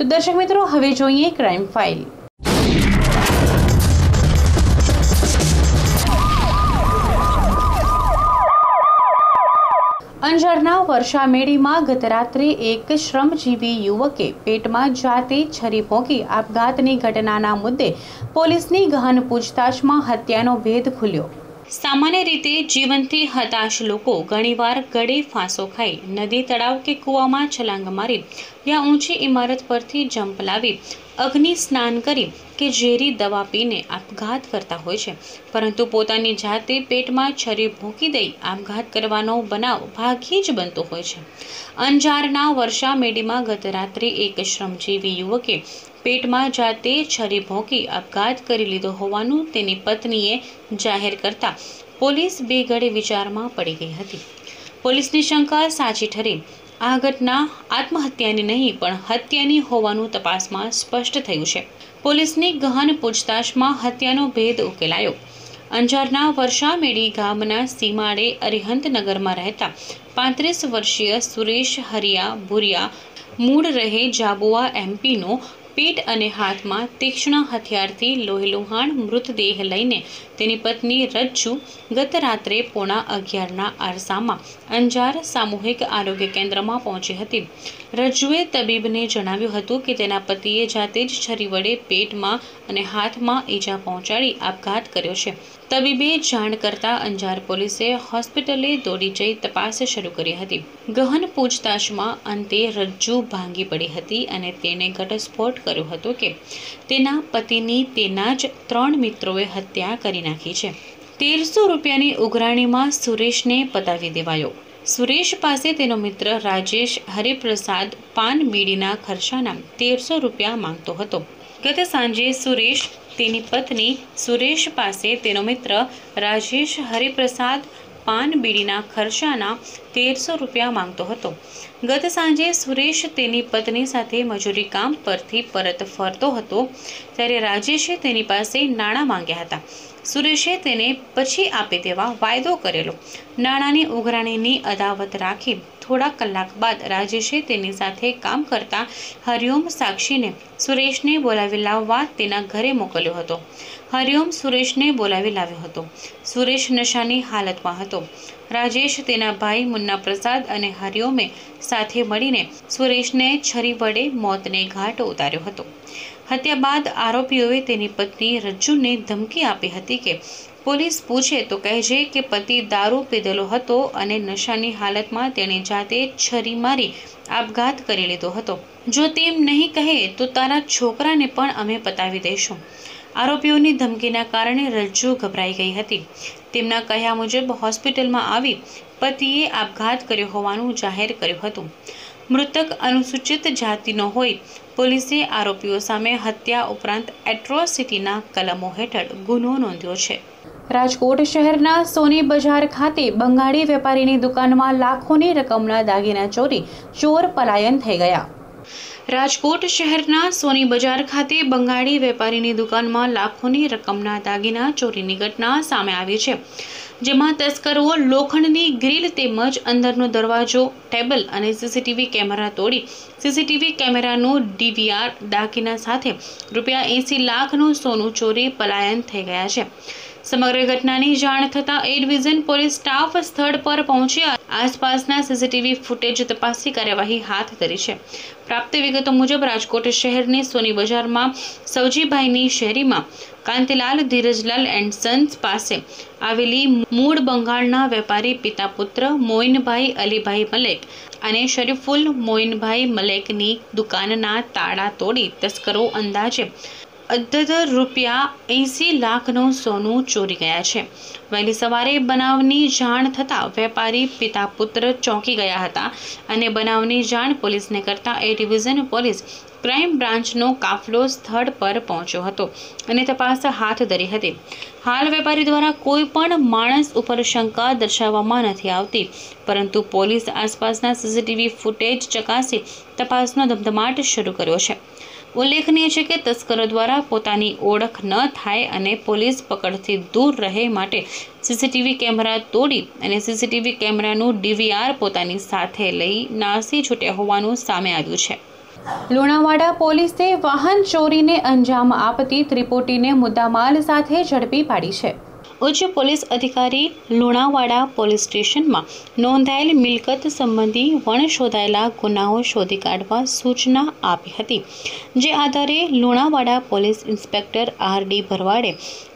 તો દર્શક મિત્રો હવે જોઈએ ક્રાઇમ ફાઇલ। અંજારના વર્ષામેડીમાં ગત રાત્રે એક શ્રમજીવી યુવકે પેટમાં જાતે છરી ભોંકી આપઘાતની ઘટનાના મુદ્દે પોલીસની ગહન પૂછતાછમાં હત્યાનો ભેદ ખુલ્યો। સામાન્ય રીતે જીવનથી હતાશ લોકો ઘણીવાર ગળે ફાંસો ખાઈ નદી તળાવ કે કૂવામાં છલાંગ મારી યા ઊંચી ઇમારત પરથી જંપ લાવી અગ્નિ સ્નાન કરી કે ઝેરી દવા પીને આપઘાત કરતા હોય છે, પરંતુ પોતાની જાતે પેટમાં છરી ભૂકી દઈ આપઘાત કરવાનો બનાવ ભાગ્યે જ બનતો હોય છે। અંજારના વર્ષામેડીમાં ગત રાત્રે એક શ્રમજીવી યુવકે પેટમાં જાતે છરી ભૂકી આપઘાત કરી લીધો હોવાનું તેની પત્નીએ જાહેર કરતા પોલીસ બેગડે વિચારમાં પડી ગઈ હતી। પોલીસની શંકા સાચી ઠરી। આ ઘટના આત્મહત્યાની નહીં પણ હત્યાની હોવાનું તપાસમાં સ્પષ્ટ થયું છે। પોલીસની ગહન પૂછતાછમાં હત્યાનો ભેદ ઉકેલાયો। અંજારના વર્ષામેડી ગામના સીમાડે અરિહંત નગરમાં રહેતા 35 વર્ષીય સુરેશ હરિયા ભુરિયા મૂળ રહે જાબુઆ એમપીનો पेट और हाथ में तीक्ष्ण हथियार थी लोहलुहाण मृतदेह लईने तेनी पत्नी रज्जू गत रात्रे पौणा 11 ना आरसामां अंजार सामूहिक आरोग्य केन्द्र में पहुंची हती। रज्जुए तबीबने जणाव्युं हतुं के तेना पतिए जाते ज छरी वडे पेट में और हाथ में ईजा पहोंचाड़ी आपघात कर्यो छे। तबीबे जाण करता अंजार पोलीसे होस्पिटले दौड़ी जई तपास शुरू करी हती। गहन पूछताछमां अंते रज्जू भांगी पड़ी हती अने तेणे घटस्फोट कर्यो हतो के तेना पतिनी तेना ज 3 मित्रोए हत्या करी नाखी छे। 1300 रूपियानी उघराणीमां सुरेशने पतावी देवायो। सुरेश पासे तेनो मित्र राजेश हरिप्रसाद पान बीडीना खर्चाना 1300 रूपिया मांगतो हतो। गत सांजे सुरेश तेनी पत्नी सुरेश पासे तेनो मित्र राजेश हरिप्रसाद पान बीडीना खर्चाना 1300 रूपिया मांगतो हतो। गत सांजे सुरेश तेनी पत्नी साथे मजूरी काम परथी परत फरतो हतो त्यारे राजेशे तेनी पासे नाणां मांग्या हता। सुरेशे तेने पछी आपी देवा वायदो करेलो। नाणांनी उघराणीनी अदावत राखी थोड़ा कलाक बाद राजेशे तेनी साथे काम करता हरिओम साक्षीने सुरेशने बोलावी लाववा तेना घरे मोकल्यो हतो। हरिओम सुरेशने बोलावी लाव्यो हतो। सुरेश नशानी हालतमां हतो। राजेश तेना भाई मुन्ना प्रसाद अने हरिओमे साथे मळीने सुरेशने छरी वडे मौतने घाट उतार्यो हतो। हत्या बाद आरोपीओए तेनी पत्नी रज्जूने धमकी आपी हती के पुलिस पूछे तो कहेजे के पति दारू पीधेलो हतो अने नशानी हालतमां तेणे जाते छरी मारी आपघात करी लीधो हतो। जो तेम नहीं कहे तो तारा छोकराने पण अमे पतावी देशुं। आरोपीओनी धमकीना कारणे रज्जू गभराई गई हती। तेमना कहया मुजब होस्पिटलमां आवी पतिए आपघात कर्यो होवानुं जाहेर कर्युं हतुं। मृतक अनुसूचित जातिनो होय। પોલીસે આરોપીઓ સામે હત્યા ઉપરાંત એટ્રોસિટીના કલમો હેઠળ ગુનો નોંધ્યો છે। રાજકોટ શહેરના સોની બજાર ખાતે બંગાળી વેપારીની દુકાનમાં લાખોની રકમના દાગીના ચોરી ચોર પલાયન થઈ ગયા। રાજકોટ શહેરના સોની બજાર ખાતે બંગાળી વેપારીની દુકાનમાં લાખોની રકમના દાગીના ચોરીની ઘટના સામે આવી છે, જેમાં તસ્કરો લોખંડની ગ્રીલ તેમજ અંદરનો દરવાજો, ટેબલ અને સીસીટીવી કેમેરા તોડી સીસીટીવી કેમેરાનું DVR દાગીના સાથે રૂપિયા 80 લાખનું સોનું ચોરી પલાયન થઈ ગયા છે। સમગ્ર ઘટનાની જાણ થતાં એ ડિવિઝન પોલીસ સ્ટાફ સ્થળ પર પહોંચી આસપાસના સીસીટીવી ફૂટેજ તપાસી કાર્યવાહી હાથ ધરી છે। પ્રાપ્ત વિગતો મુજબ રાજકોટ શહેરની સોની બજારમાં સૌજીભાઈની શેરીમાં કાંતિલાલ ધીરજલાલ એન્ડ સન્સ પાસે આવેલી મૂળ બંગાળના વેપારી પિતા પુત્ર મોઈનભાઈ અલીભાઈ મલેક અને શરીફુલ મોઈનભાઈ મલેકની દુકાનના તાળા તોડી તસ્કરો અંદાજે અદ્ધર રૂપિયા 80 લાખનું સોનું ચોરી ગયા છે। વહેલી સવારે બનાવની જાણ થતાં વેપારી પિતા પુત્ર ચોંકી ગયા હતા અને બનાવની જાણ પોલીસને કરતાં એ ડિવિઝન પોલીસ ક્રાઇમ બ્રાન્ચનો કાફલો સ્થળ પર પહોંચ્યો હતો અને તપાસ હાથ ધરી હતી। હાલ વેપારી દ્વારા કોઈ પણ માણસ ઉપર શંકા દર્શાવવામાં નથી આવતી, પરંતુ પોલીસ આસપાસના સીસીટીવી ફૂટેજ ચકાસી તપાસનો ધમધમાટ શરૂ કર્યો છે। ઉલ્લેખનીય છે કે તસ્કરો દ્વારા પોતાની ઓળખ ન થાય અને પોલીસ પકડથી દૂર રહે માટે સીસીટીવી કેમેરા તોડી અને સીસીટીવી કેમેરાનું DVR પોતાની સાથે લઈ નાસી છૂટ્યા હોવાનું સામે આવ્યું છે। લુણાવાડા પોલીસે વાહન ચોરીને અંજામ આપતી ત્રિપોટીને મુદ્દામાલ સાથે ઝડપી પાડી છે। उच्च पोलीस अधिकारी લુણાવાડા पोलीस स्टेशनमां नोंधायेल मिलकत संबंधी वणशोधायेला गुनाओ शोधी काढवा सूचना आपी हती, जे आधारे લુણાવાડા पोलीस इंस्पेक्टर RD ભરવાડે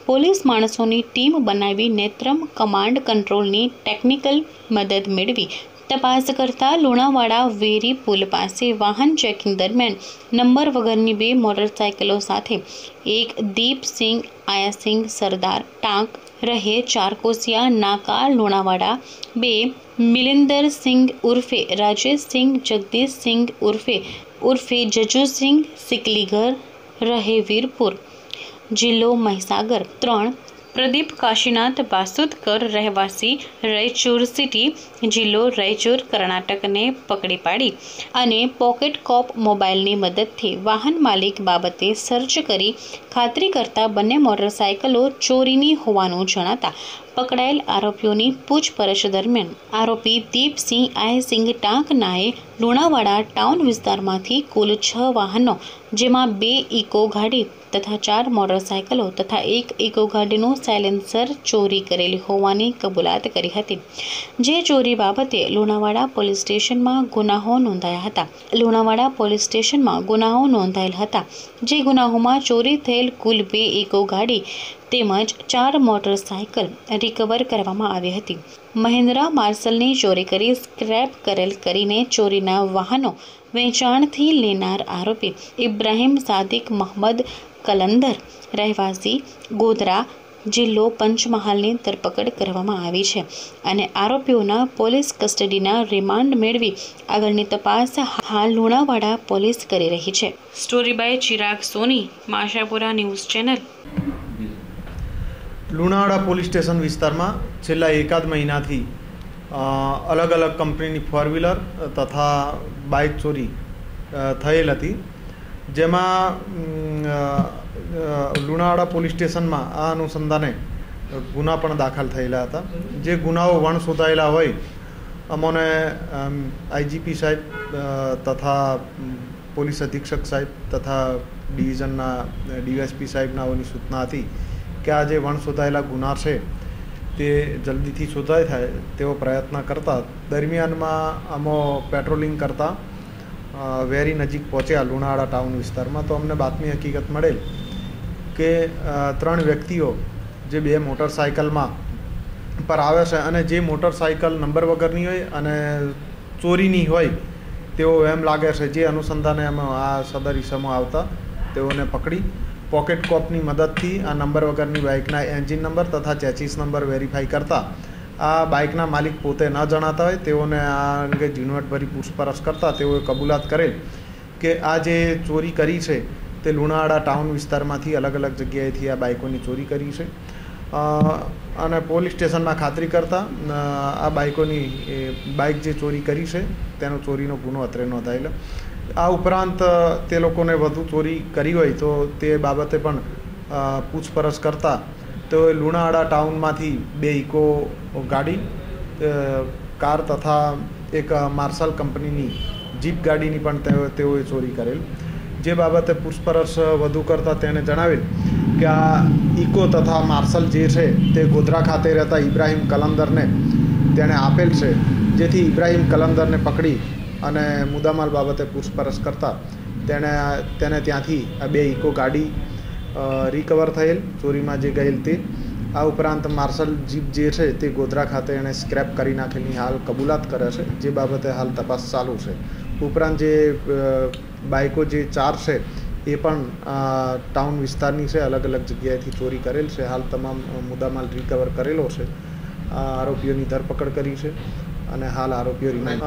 पोलीस माणसोनी टीम बनावी नेत्रम कमांड कंट्रोलनी टेक्निकल मदद मेळवी तपास करता લુણાવાડા वेरी पुल पासे वाहन चेकिंग दरमियान नंबर वगरनी बे मोटरसाइकिलों साथे एक दीप सिंह आयासिंह सरदार टांक रहे चारकोसिया नाका લુણાવાડા बे मिलिंदर सिंह उर्फे राजेश सिंह जगदीश सिंह उर्फे जजूसिंह सिकलीघर रहे वीरपुर जिल्लो મહીસાગર 3 प्रदीप काशीनाथ बासूदकर रहवासी रायचूर सिटी जिल्लो रायचूर कर्नाटक ने पकड़ी पाड़ी अने पॉकेट कॉप मोबाइल की मदद थी वाहन मालिक बाबते सर्च करी खातरी करता बने मोटरसाइकलों चोरीनी होवानुं जणाता पकड़ायेल आरोपीओं की पूछपरछ दरमियान आरोपी दीप सिंह आयसिंह टांकनाए લુણાવાડા टाउन विस्तार में कुल 6 वाहनों जेमा 2 इको गाड़ी तथा 4 मोटरसाइकलों तथा 1 इको गाड़ी साइलेंसर चोरी करेली होवानी कबूलात करी हती, जे चोरी बाबते લુણાવાડા पोलीस स्टेशन में गुनाहों नोंधाया हता। લુણાવાડા पोलीस स्टेशन में गुनाहों नोंधायेल हता, जे गुनाहों में चोरी थयेल कुल 2 इको गाड़ी તેમજ 4 મોટરસાઇકલ રિકવર કરવામાં આવી હતી। મહિન્દ્રા માર્શલની ચોરી કરી સ્ક્રેપ કરેલ કરીને ચોરીના વાહનો વેચાણથી લેનાર આરોપી ઇબ્રાહિમ સાદિક મોહમ્મદ કલંદર રહેવાસી ગોધરા જિલ્લો પંચમહાલની ધરપકડ કરવામાં આવી છે અને આરોપીઓના પોલીસ કસ્ટડીના રિમાન્ડ મેળવી આગળની તપાસ હાલ લુણાવાડા પોલીસ કરી રહી છે। Story by Chirag Soni, Mashapura news channel. Lunawada police station વિસ્તારમાં છેલ્લા એકાદ મહિનાથી અલગ અલગ કંપનીની ફોર વ્હીલર તથા બાઇક ચોરી થયેલ હતી, જેમાં લુણાવાડા પોલીસ સ્ટેશનમાં આ અનુસંધાને ગુના પણ દાખલ થયેલા હતા। જે ગુનાઓ વણશોધાયેલા હોય અમોને IGP સાહેબ તથા પોલીસ અધિક્ષક સાહેબ તથા ડિવિઝનના DSP સાહેબના ઓની સૂચના હતી કે આ જે વણ શોધાયેલા ગુના છે તે જલ્દીથી શોધાય થાય તેવો પ્રયત્ન કરતા દરમિયાનમાં અમો પેટ્રોલિંગ કરતા વેરી નજીક પહોંચ્યા લુણાવાડા ટાઉન વિસ્તારમાં, તો અમને બાતમી હકીકત મળેલ કે 3 વ્યક્તિઓ જે 2 મોટરસાઇકલમાં પર આવે છે અને જે મોટરસાઇકલ નંબર વગરની હોય અને ચોરીની હોય તેઓ એમ લાગે છે, જે અનુસંધાને અમે આ સદર ઇસમો આવતા તેઓને પકડી पॉकेट कॉप की मदद थी आ नंबर वगरनी बाइकना एंजीन नंबर तथा चेसिस नंबर वेरीफाई करता आ बाइकना मालिक पोते न जणाता होय तेओने आ अंगे झीणवटभरी पूछपरछ करता तेओए कबूलात करेल कि आ जे चोरी करी छे ते લુણાવાડા टाउन विस्तारमांथी अलग अलग जग्याएथी आ बाइकोनी चोरी करी छे अने पोलीस स्टेशनमां खातरी करता आ बाइकोनी बाइक जे चोरी करी छे तेनो चोरीनो गुनो अत्रे नोंधायेलो। आ उपरांत ते लोकोने वधु चोरी करी होय तो ते बाबते पण पूछपरछ करता तो લુણાવાડા टाउन मांथी 2 इको गाड़ी कार तथा एक मार्शल कंपनीनी जीप गाड़ीनी पण तेओए चोरी करेल, जे बाबते पूछपरछ वधु करता तेणे जणावेल के आ इको तथा मार्शल जे छे ते गोधरा खाते रहता इब्राहिम कलंदर ने तेणे आपेल छे, जेथी इब्राहिम कलंदर ने पकड़ी અને મુદ્દામાલ બાબતે પૂછપરછ કરતા તેને ત્યાંથી આ 2 ઇકો ગાડી રિકવર થયેલ ચોરીમાં જે ગયેલ તે। આ ઉપરાંત માર્શલ જીપ જે છે તે ગોધરા ખાતે એણે સ્ક્રેપ કરી નાખેલી હાલ કબૂલાત કરે છે, જે બાબતે હાલ તપાસ ચાલુ છે। ઉપરાંત જે બાઇકો જે 4 છે એ પણ ટાઉન વિસ્તારની છે, અલગ અલગ જગ્યાએથી ચોરી કરેલ છે। હાલ તમામ મુદ્દામાલ રિકવર કરેલો છે, આરોપીઓની ધરપકડ કરી છે અને હાલ આરોપીઓ રિમાન્ડ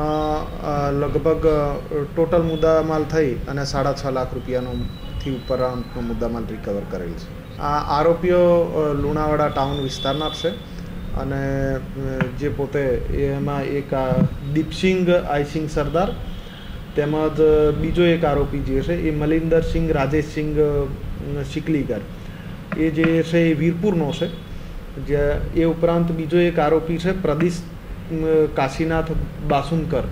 લગભગ ટોટલ મુદ્દામાલ થઈ અને 6.5 લાખ રૂપિયાનો થી ઉપરાંતનો મુદ્દામાલ રિકવર કરેલ છે। આ આરોપીઓ લુણાવાડા ટાઉન વિસ્તારના છે અને જે પોતે એમાં એક દીપસિંહ આયસિંહ સરદાર તેમજ બીજો એક આરોપી જે છે એ મલિંદર સિંહ રાજેશ સિંહ સિકલીગર એ જે છે એ વીરપુરનો છે, જે એ ઉપરાંત બીજો એક આરોપી છે પ્રદીપ કાશીનાથ બાસુદકર